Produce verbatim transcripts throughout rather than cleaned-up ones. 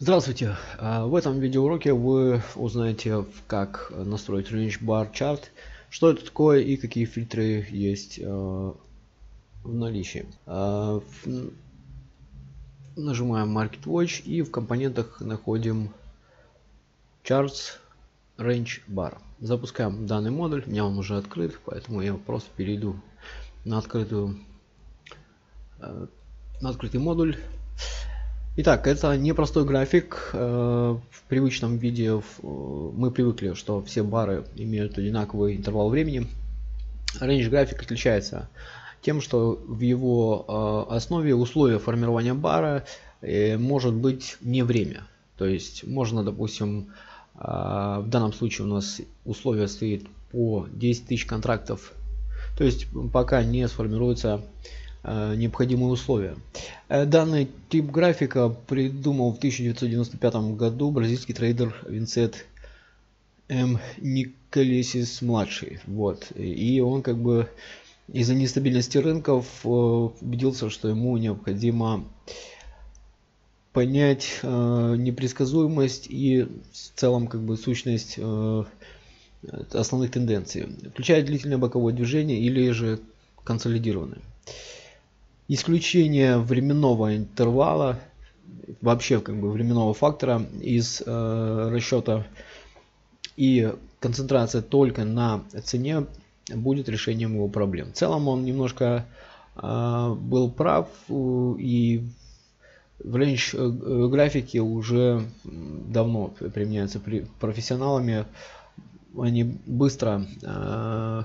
Здравствуйте! В этом видеоуроке вы узнаете, как настроить Range Bar Chart, что это такое и какие фильтры есть в наличии. Нажимаем Market Watch и в компонентах находим Charts Range Bar. Запускаем данный модуль, у меня он уже открыт, поэтому я просто перейду на, открытую, на открытый модуль. Итак, это непростой график. В привычном виде мы привыкли, что все бары имеют одинаковый интервал времени. Range график отличается тем, что в его основе условия формирования бара может быть не время. То есть можно, допустим, в данном случае у нас условие стоит по десять тысяч контрактов. То есть пока не сформируется необходимые условия. Данный тип графика придумал в тысяча девятьсот девяносто пятом году бразильский трейдер Висент М. Николелис младший. Вот. И он как бы из-за нестабильности рынков убедился, что ему необходимо понять непредсказуемость и в целом как бы сущность основных тенденций, включая длительное боковое движение или же консолидированное. Исключение временного интервала, вообще как бы временного фактора из э, расчета и концентрация только на цене будет решением его проблем. В целом он немножко э, был прав, и в рейндж графике уже давно применяются при профессионалами. Они быстро э,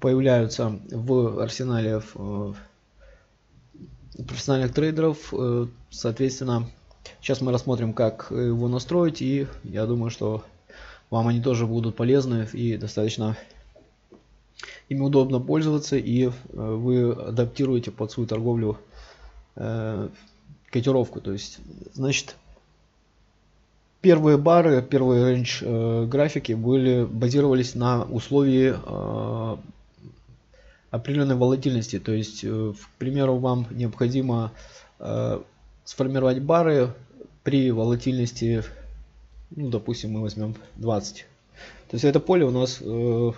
появляются в арсенале в, профессиональных трейдеров. Соответственно, сейчас мы рассмотрим, как его настроить, и я думаю, что вам они тоже будут полезны и достаточно ими удобно пользоваться, и вы адаптируете под свою торговлю э, котировку. То есть, значит, первые бары, первые рейндж э, графики были базировались на условии э, определенной волатильности. То есть, к примеру, вам необходимо э, сформировать бары при волатильности, ну, допустим, мы возьмем двадцать. То есть это поле у нас э,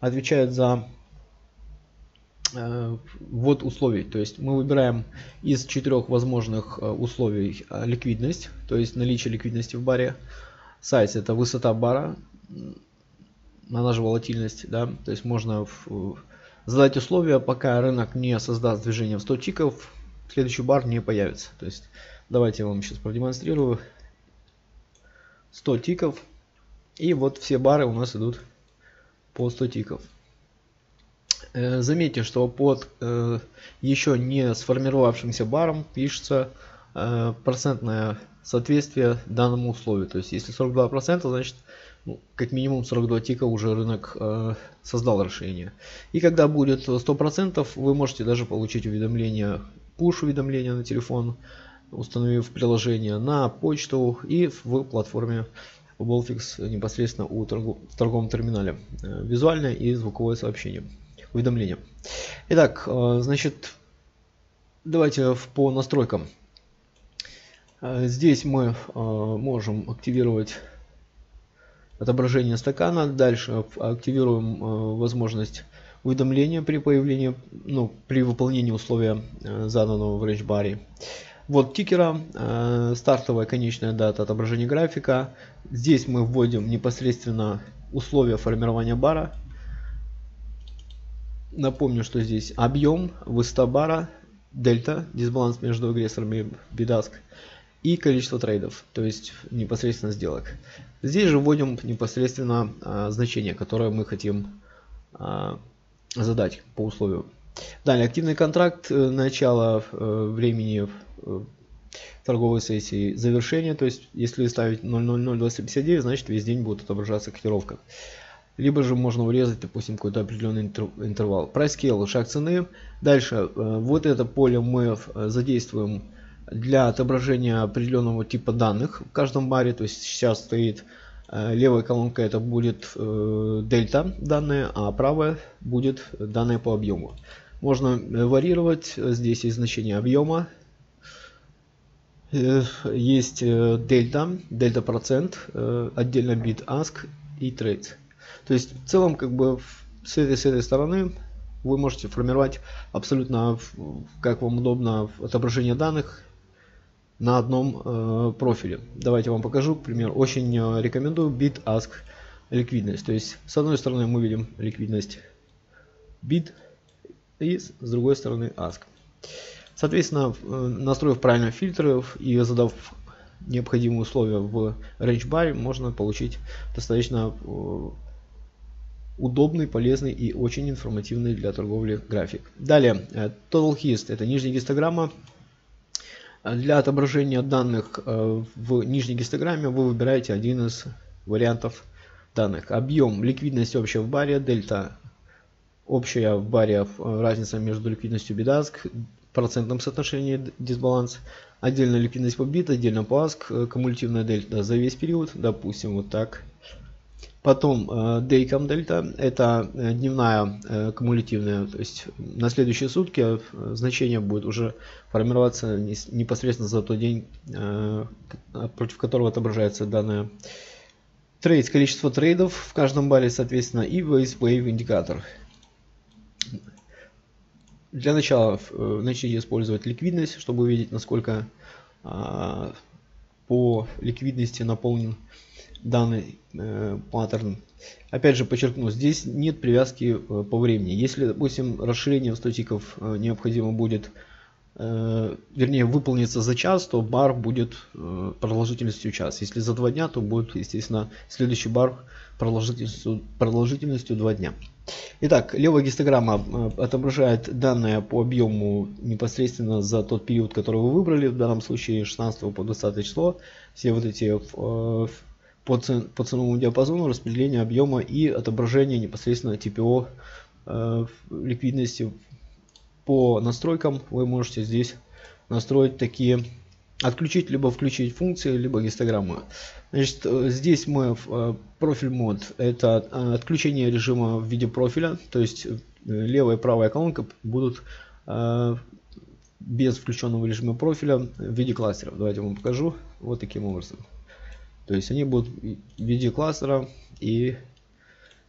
отвечает за э, ввод условий. То есть мы выбираем из четырех возможных условий ликвидность, то есть наличие ликвидности в баре. Size — это высота бара, она же волатильность, да, то есть можно в задать условия, пока рынок не создаст движение в сто тиков, следующий бар не появится. То есть давайте я вам сейчас продемонстрирую. сто тиков. И вот все бары у нас идут по сто тиков. Заметьте, что под еще не сформировавшимся баром пишется процентное соответствие данному условию. То есть если сорок два процента, значит, ну, как минимум сорок два тика уже рынок э, создал решение. И когда будет сто процентов, вы можете даже получить уведомление, push уведомление на телефон, установив приложение на почту и в платформе VolFix непосредственно у торгов, в торговом терминале. Э, визуальное и звуковое сообщение, уведомление. Итак, э, значит, давайте по настройкам. Э, здесь мы э, можем активировать отображение стакана. Дальше активируем э, возможность уведомления при появлении, ну, при выполнении условия э, заданного в Range Bar. Вот тикера, э, стартовая, конечная дата отображения графика. Здесь мы вводим непосредственно условия формирования бара. Напомню, что здесь объем, высота бара, дельта, дисбаланс между агрессорами, Bid/Ask, и количество трейдов, то есть непосредственно сделок. Здесь же вводим непосредственно э, значение, которое мы хотим э, задать по условию. Далее активный контракт, э, начало э, времени э, торговой сессии, завершение. То есть если ставить ноль ноль ноль двести пятьдесят девять, значит весь день будет отображаться котировка. Либо же можно урезать, допустим, какой-то определенный интервал. Price Scale, шаг цены. Дальше э, вот это поле мы задействуем для отображения определенного типа данных в каждом баре. То есть сейчас стоит э, левая колонка, это будет э, дельта данные, а правая будет данные по объему. Можно варьировать, здесь есть значение объема, есть Delta, Delta процент, отдельно Bid/Ask и Trades. То есть в целом как бы с этой, с этой стороны вы можете формировать абсолютно как вам удобно отображение данных на одном э, профиле. Давайте вам покажу, к примеру, очень рекомендую Bid/Ask ликвидность. То есть с одной стороны мы видим ликвидность Bid и с другой стороны Ask. Соответственно, настроив правильно фильтры и задав необходимые условия в Range Bar, можно получить достаточно удобный, полезный и очень информативный для торговли график. Далее, Total Hist, это нижняя гистограмма. Для отображения данных в нижней гистограмме вы выбираете один из вариантов данных. Объем, ликвидность общая в баре, дельта общая в баре, разница между ликвидностью Bid/Ask, процентном соотношении дисбаланс, отдельно ликвидность по Bid, отдельно по Ask, кумулятивная дельта за весь период, допустим, вот так. Потом Daycom дельта, это дневная э, кумулятивная, то есть на следующие сутки значение будет уже формироваться непосредственно за тот день, э, против которого отображается данная. Трейд, количество трейдов в каждом баре, соответственно, и ви пи-индикатор. Для начала начните использовать ликвидность, чтобы увидеть, насколько э, по ликвидности наполнен данный э, паттерн. Опять же подчеркну, здесь нет привязки э, по времени. Если, допустим, расширение в сто тиков э, необходимо будет, э, вернее, выполнится за час, то бар будет э, продолжительностью час. Если за два дня, то будет, естественно, следующий бар продолжительностью, продолжительностью два дня. Итак, левая гистограмма отображает данные по объему непосредственно за тот период, который вы выбрали. В данном случае с шестнадцатого по двадцатое число. Все вот эти э, по, цен, по ценовому диапазону, распределение объема и отображение непосредственно ти пи о э, ликвидности. По настройкам вы можете здесь настроить такие, отключить либо включить функции, либо гистограммы. Значит, здесь мы в профиль мод, это отключение режима в виде профиля, то есть левая и правая колонка будут э, без включенного режима профиля в виде кластеров. Давайте вам покажу вот таким образом. То есть они будут в виде кластера, и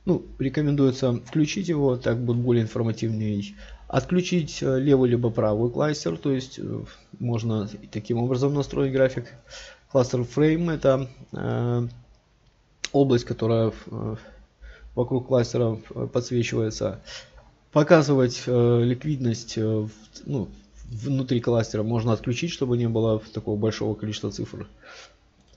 ну, рекомендуется включить его, так будет более информативнее. Отключить левый либо правый кластер, то есть можно таким образом настроить график. Кластер фрейм — это э, область, которая э, вокруг кластера подсвечивается. Показывать э, ликвидность э, ну, внутри кластера можно отключить, чтобы не было такого большого количества цифр.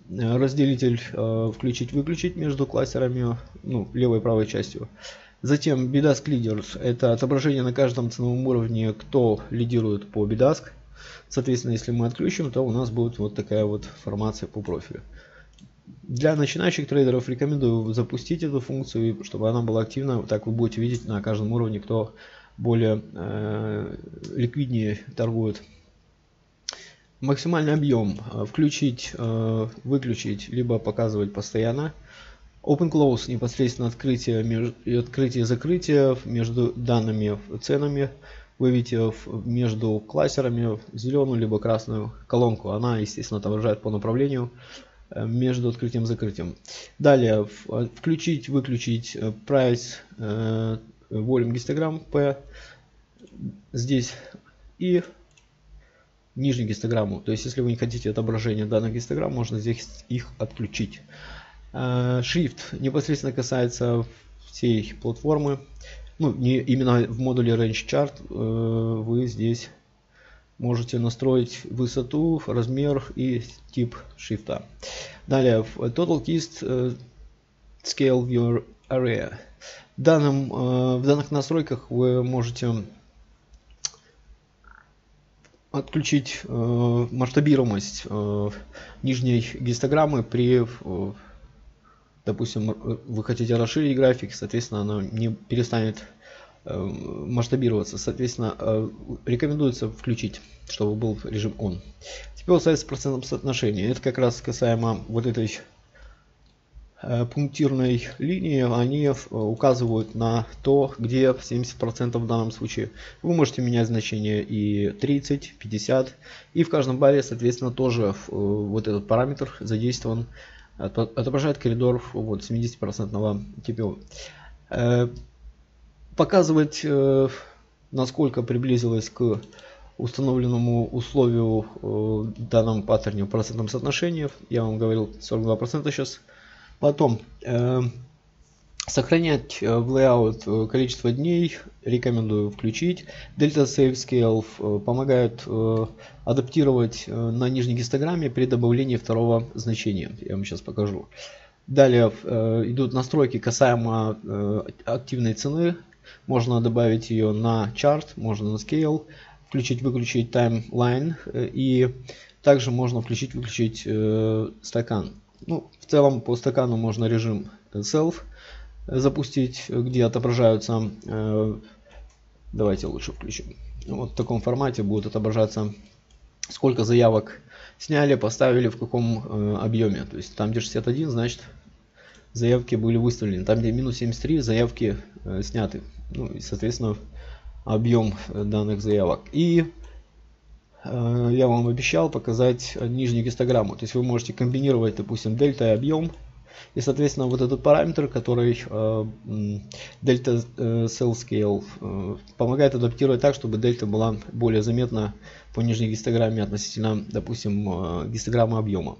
Разделитель э, включить-выключить между кластерами, ну, левой и правой частью. Затем Bid/Ask Leaders, это отображение на каждом ценовом уровне, кто лидирует по Bid/Ask. Соответственно, если мы отключим, то у нас будет вот такая вот формация по профилю. Для начинающих трейдеров рекомендую запустить эту функцию, чтобы она была активна. Так вы будете видеть на каждом уровне, кто более э, ликвиднее торгует. Максимальный объем включить, выключить, либо показывать постоянно. Open Close — непосредственно открытие и открытие закрытие между данными ценами. Вы видите между кластерами зеленую либо красную колонку. Она, естественно, отображает по направлению между открытием и закрытием. Далее включить, выключить Price volume histogram P здесь и нижнюю гистограмму. То есть если вы не хотите отображения данных гистограмм, можно здесь их отключить. Shift непосредственно касается всей платформы, ну, не именно в модуле Range Chart. Вы здесь можете настроить высоту, размер и тип шрифта. Далее в Total Hist Scale Viewer Area в, данном, в данных настройках вы можете отключить э, масштабируемость э, нижней гистограммы при, э, допустим, вы хотите расширить график, соответственно, она не перестанет э, масштабироваться. Соответственно, э, рекомендуется включить, чтобы был режим on. Теперь сайт с процентом соотношения. Это как раз касаемо вот этой пунктирной линии, они указывают на то, где семьдесят процентов в данном случае. Вы можете менять значение и тридцать, пятьдесят, и в каждом баре, соответственно, тоже вот этот параметр задействован, отображает коридор вот семидесяти процентов ти пи о. Показывать, насколько приблизилось к установленному условию в данном паттерне в процентном соотношении, я вам говорил сорок два процента сейчас. Потом э, сохранять в layout количество дней рекомендую включить. Delta Save Scale помогает э, адаптировать на нижней гистограмме при добавлении второго значения. Я вам сейчас покажу. Далее э, идут настройки касаемо э, активной цены. Можно добавить ее на чарт, можно на scale, включить-выключить таймлайн э, и также можно включить-выключить э, стакан. Ну, в целом по стакану можно режим Self запустить, где отображаются, э, давайте лучше включим, вот в таком формате будет отображаться, сколько заявок сняли, поставили, в каком э, объеме. То есть там где шестьдесят один, значит заявки были выставлены, там где минус семьдесят три, заявки э, сняты, ну и соответственно объем данных заявок. И я вам обещал показать нижнюю гистограмму. То есть вы можете комбинировать, допустим, дельта и объем. И, соответственно, вот этот параметр, который дельта Sell Scale помогает адаптировать так, чтобы дельта была более заметна по нижней гистограмме относительно, допустим, гистограммы объема.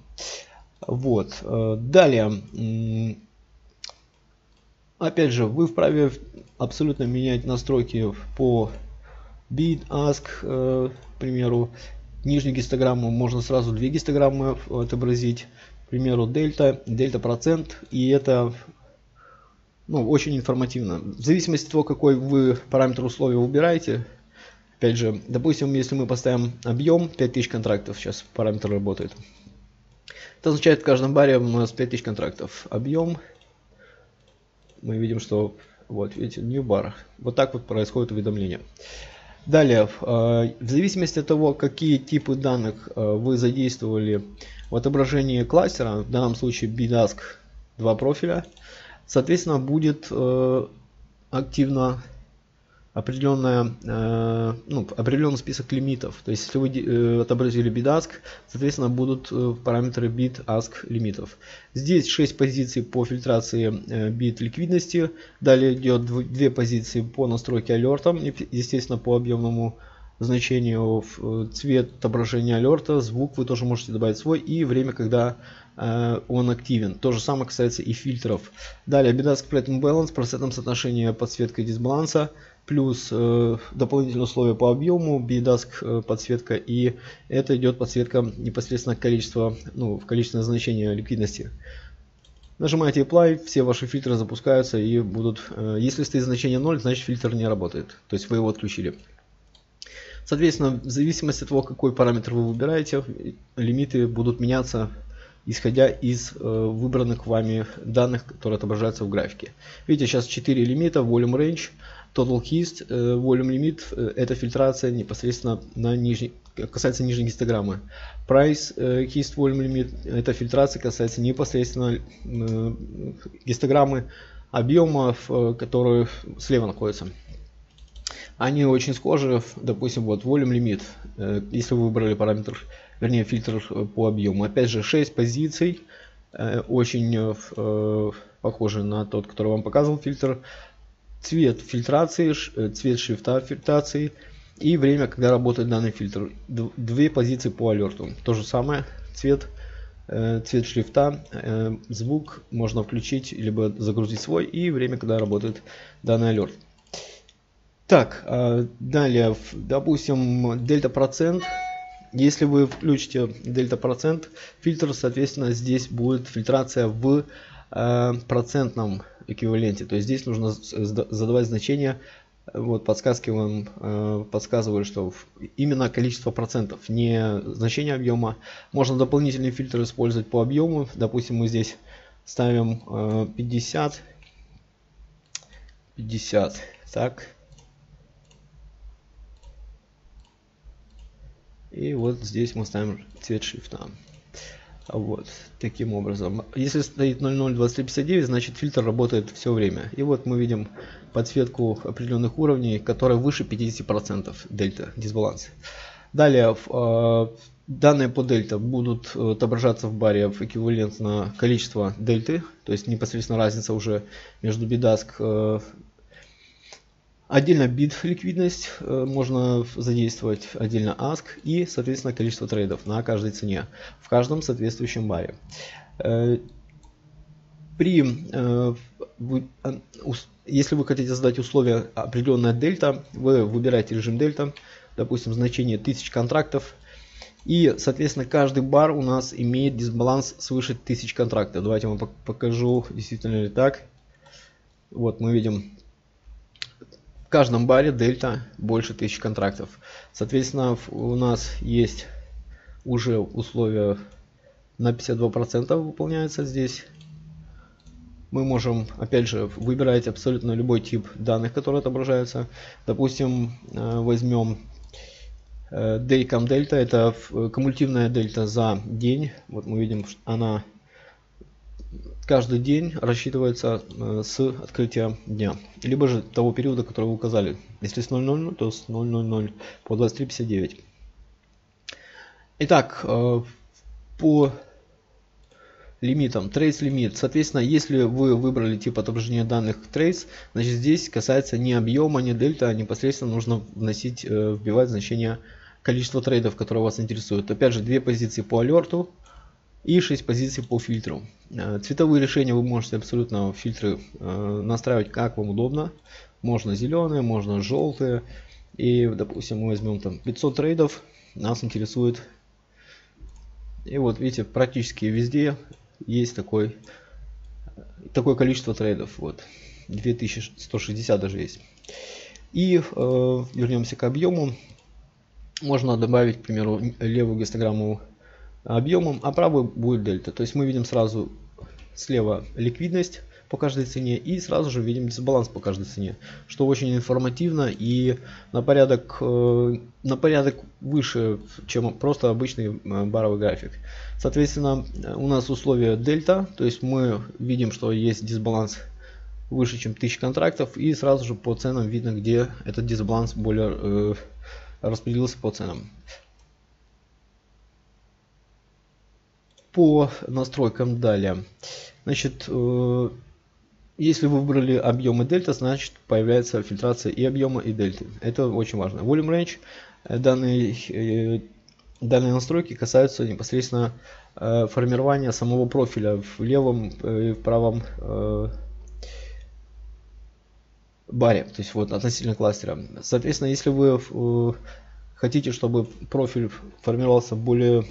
Вот. Далее. Опять же, вы вправе абсолютно менять настройки по Bid/Ask, к примеру, нижнюю гистограмму можно сразу две гистограммы отобразить, к примеру, дельта, дельта процент, и это, ну, очень информативно. В зависимости от того, какой вы параметр условия убираете, опять же, допустим, если мы поставим объем пять тысяч контрактов, сейчас параметр работает, это означает в каждом баре у нас пять тысяч контрактов. Объем, мы видим, что вот, видите, new bar, вот так вот происходит уведомление. Далее, в зависимости от того, какие типы данных вы задействовали в отображении кластера, в данном случае Bid/Ask два профиля, соответственно, будет активно определенная, ну, определенный список лимитов. То есть, если вы отобразили Bid/Ask, соответственно, будут параметры Bid/Ask лимитов. Здесь шесть позиций по фильтрации Bid ликвидности. Далее идет две позиции по настройке алертом, естественно, по объемному значению, цвет отображения алерта, звук вы тоже можете добавить свой и время, когда э, он активен. То же самое касается и фильтров. Далее Bid/Ask Platinum Balance, процентном соотношении подсветка и дисбаланса, плюс э, дополнительные условия по объему, Bid/Ask подсветка, и это идет подсветка непосредственно количества, ну, в количественное значение ликвидности. Нажимаете Apply, все ваши фильтры запускаются и будут, э, если стоит значение ноль, значит фильтр не работает, то есть вы его отключили. Соответственно, в зависимости от того, какой параметр вы выбираете, лимиты будут меняться, исходя из э, выбранных вами данных, которые отображаются в графике. Видите, сейчас четыре лимита: Volume Range, Total Hist, э, Volume Limit, э, это фильтрация непосредственно на нижней, касается нижней гистограммы. Price э, Hist Volume Limit, это фильтрация касается непосредственно э, гистограммы объема, э, который слева находится. Они очень схожи, допустим, вот Volume Limit, если вы выбрали параметр, вернее фильтр по объему. Опять же, шесть позиций, очень похожи на тот, который вам показывал фильтр. Цвет фильтрации, цвет шрифта фильтрации и время, когда работает данный фильтр. Две позиции по алерту. То же самое, цвет, цвет шрифта, звук можно включить, либо загрузить свой, и время, когда работает данный алерт. Так, далее, допустим, дельта процент. Если вы включите дельта процент фильтр, соответственно, здесь будет фильтрация в процентном эквиваленте. То есть здесь нужно задавать значение. Вот подсказки вам подсказывают, что именно количество процентов, не значение объема. Можно дополнительный фильтр использовать по объему. Допустим, мы здесь ставим пятьдесят, пятьдесят. Так. И вот здесь мы ставим цвет шрифта. Вот, таким образом. Если стоит ноль ноль двадцать три пятьдесят девять, значит фильтр работает все время. И вот мы видим подсветку определенных уровней, которые выше пятидесяти процентов дельта, дисбаланс. Далее, данные по дельта будут отображаться в баре в эквивалентно количество дельты, то есть непосредственно разница уже между bid/ask. Отдельно bid ликвидность можно задействовать, отдельно ask и, соответственно, количество трейдов на каждой цене в каждом соответствующем баре. При, если вы хотите задать условия определенная дельта, вы выбираете режим дельта, допустим, значение тысяч контрактов. И, соответственно, каждый бар у нас имеет дисбаланс свыше тысячи контрактов. Давайте я вам покажу, действительно ли так. Вот мы видим, в каждом баре дельта больше тысячи контрактов. Соответственно, у нас есть уже условия на пятьдесят два процента выполняется здесь. Мы можем, опять же, выбирать абсолютно любой тип данных, которые отображаются. Допустим, возьмем Daycom Delta, это кумулятивная дельта за день. Вот мы видим, что она каждый день рассчитывается с открытия дня, либо же того периода, который вы указали. Если с ноль ноль ноль, то с ноль ноль ноль по двадцать три пятьдесят девять. Итак, по лимитам, трейс лимит. Соответственно, если вы выбрали тип отображения данных трейс, значит здесь касается не объема, не дельта, а непосредственно нужно вносить, вбивать значение количество трейдов, которые вас интересуют. Опять же, две позиции по алерту и шесть позиций по фильтру. Цветовые решения вы можете абсолютно фильтры настраивать как вам удобно. Можно зеленые, можно желтые. И, допустим, мы возьмем там пятьсот трейдов. Нас интересует. И вот видите, практически везде есть такой, такое количество трейдов. Вот две тысячи сто шестьдесят даже есть. И э, вернемся к объему. Можно добавить, к примеру, левую гистограмму объемом, а правую будет дельта. То есть мы видим сразу слева ликвидность по каждой цене и сразу же видим дисбаланс по каждой цене, что очень информативно и на порядок, на порядок выше, чем просто обычный баровый график. Соответственно, у нас условия дельта, то есть мы видим, что есть дисбаланс выше, чем тысяча контрактов, и сразу же по ценам видно, где этот дисбаланс более э, распределился по ценам. По настройкам далее. Значит, э, если вы выбрали объемы дельта, значит появляется фильтрация и объема, и дельты. Это очень важно. Volume Range. Данные, данные настройки касаются непосредственно формирования самого профиля в левом и в правом баре. То есть вот относительно кластера. Соответственно, если вы хотите, чтобы профиль формировался более...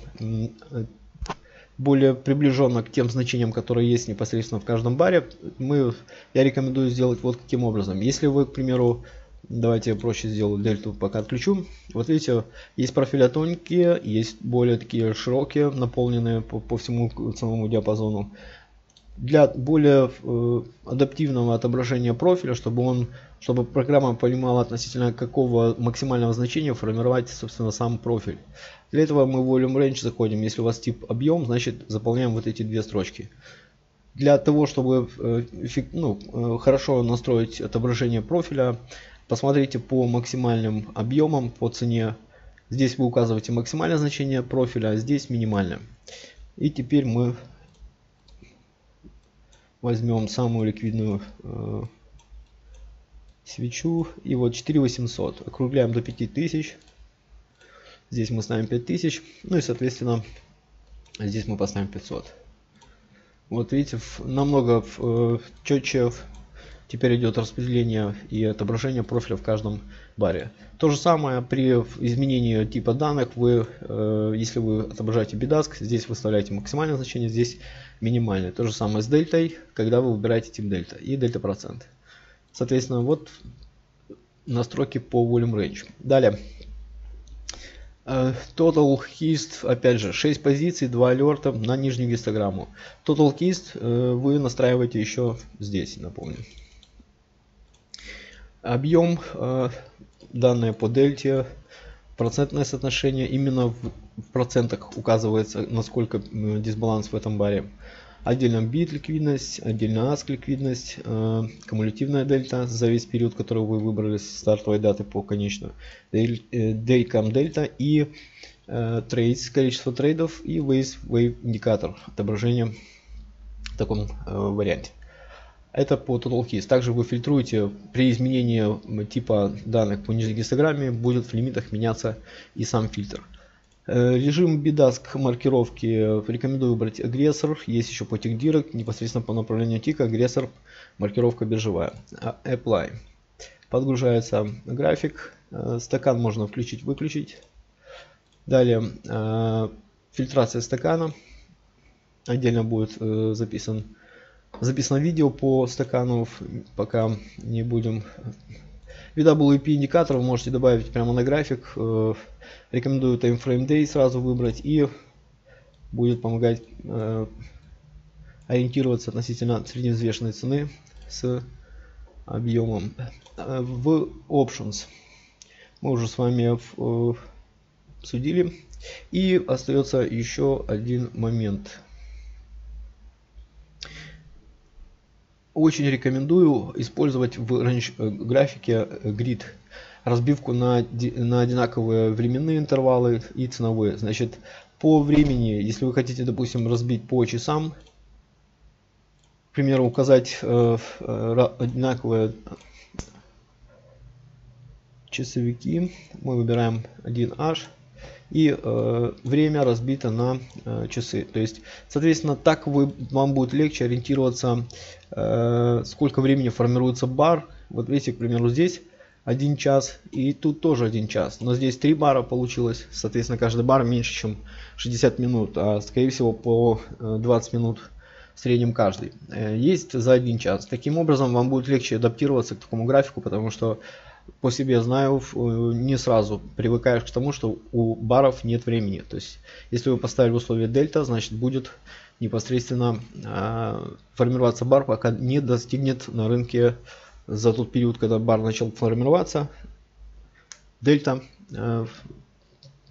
более приближенно к тем значениям, которые есть непосредственно в каждом баре, мы, я рекомендую сделать вот каким образом. Если вы, к примеру, давайте я проще сделаю дельту, пока отключу. Вот видите, есть профили тонкие, есть более такие широкие, наполненные по, по всему ценовому диапазону. Для более э, адаптивного отображения профиля, чтобы он, чтобы программа понимала относительно какого максимального значения формировать, собственно, сам профиль. Для этого мы в Volume Range заходим. Если у вас тип объем, значит заполняем вот эти две строчки. Для того, чтобы э, ну, э, хорошо настроить отображение профиля, посмотрите по максимальным объемам, по цене. Здесь вы указываете максимальное значение профиля, а здесь минимальное. И теперь мы возьмем самую ликвидную э, свечу. И вот четыре тысячи восемьсот. Округляем до пяти тысяч. Здесь мы ставим пять тысяч. Ну и, соответственно, здесь мы поставим пятьсот. Вот видите, намного э, четче теперь идет распределение и отображение профиля в каждом баре. То же самое при изменении типа данных. Вы, э, если вы отображаете bid/ask, здесь выставляете максимальное значение, здесь минимальное. То же самое с дельтой, когда вы выбираете тип дельта и дельта процент. Соответственно, вот настройки по Volume Range. Далее. Total Hist, опять же, шесть позиций, два алерта на нижнюю гистограмму. Total Hist вы настраиваете еще здесь, напомню. Объем, данные по дельте, Процентное соотношение именно в процентах указывается, насколько дисбаланс в этом баре. Отдельно Bid ликвидность, отдельно Ask ликвидность, э, кумулятивная дельта за весь период, который вы выбрали с стартовой даты по конечную, Daycom дельта и э, трейдс, количество трейдов и ви эй эс-индикатор, отображение в таком э, варианте. Это по Total Keys. Также вы фильтруете при изменении типа данных по нижней гистограмме, будет в лимитах меняться и сам фильтр. Режим Bid/Ask маркировки рекомендую выбрать агрессор, есть еще по TickDirect, непосредственно по направлению тика, агрессор, маркировка биржевая. Apply. Подгружается график, стакан можно включить-выключить. Далее фильтрация стакана, отдельно будет записан, записано видео по стакану, пока не будем... ви дабл ю пи-индикатор вы можете добавить прямо на график. Рекомендую Timeframe Day сразу выбрать, и будет помогать ориентироваться относительно средневзвешенной цены с объемом. В Options мы уже с вами обсудили. И остается еще один момент. Очень рекомендую использовать в Range графике грид, разбивку на, на одинаковые временные интервалы и ценовые. Значит, по времени, если вы хотите, допустим, разбить по часам, к примеру, указать э, одинаковые часовики, мы выбираем один аш. И э, время разбито на э, часы. То есть, соответственно, так вы, вам будет легче ориентироваться, э, сколько времени формируется бар. Вот видите, к примеру, здесь один час и тут тоже один час. Но здесь три бара получилось. Соответственно, каждый бар меньше, чем шестьдесят минут. А скорее всего по двадцать минут в среднем каждый. Э, есть за один час. Таким образом, вам будет легче адаптироваться к такому графику, потому что... По себе знаю, не сразу привыкаешь к тому, что у баров нет времени. То есть, если вы поставили условие дельта, значит будет непосредственно э, формироваться бар, пока не достигнет на рынке за тот период, когда бар начал формироваться, дельта э,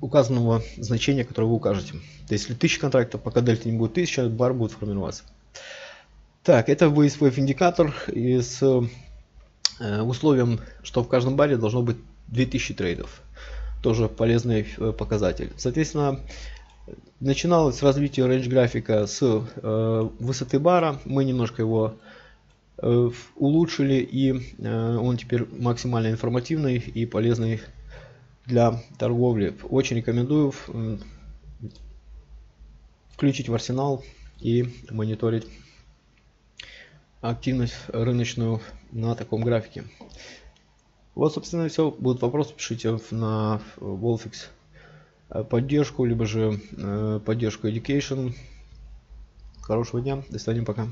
указанного значения, которое вы укажете. То есть, если тысяча контрактов, пока дельта не будет тысяча, бар будет формироваться. Так, это ви эс ви индикатор из... условием, что в каждом баре должно быть две тысячи трейдов. Тоже полезный показатель. Соответственно, начиналось развитие range графика с э, высоты бара. Мы немножко его э, улучшили, и э, он теперь максимально информативный и полезный для торговли. Очень рекомендую в, э, включить в арсенал и мониторить активность рыночную на таком графике. Вот, собственно, и все. Будут вопросы, пишите на VolFix поддержку, либо же поддержку Education. Хорошего дня, до свидания, пока.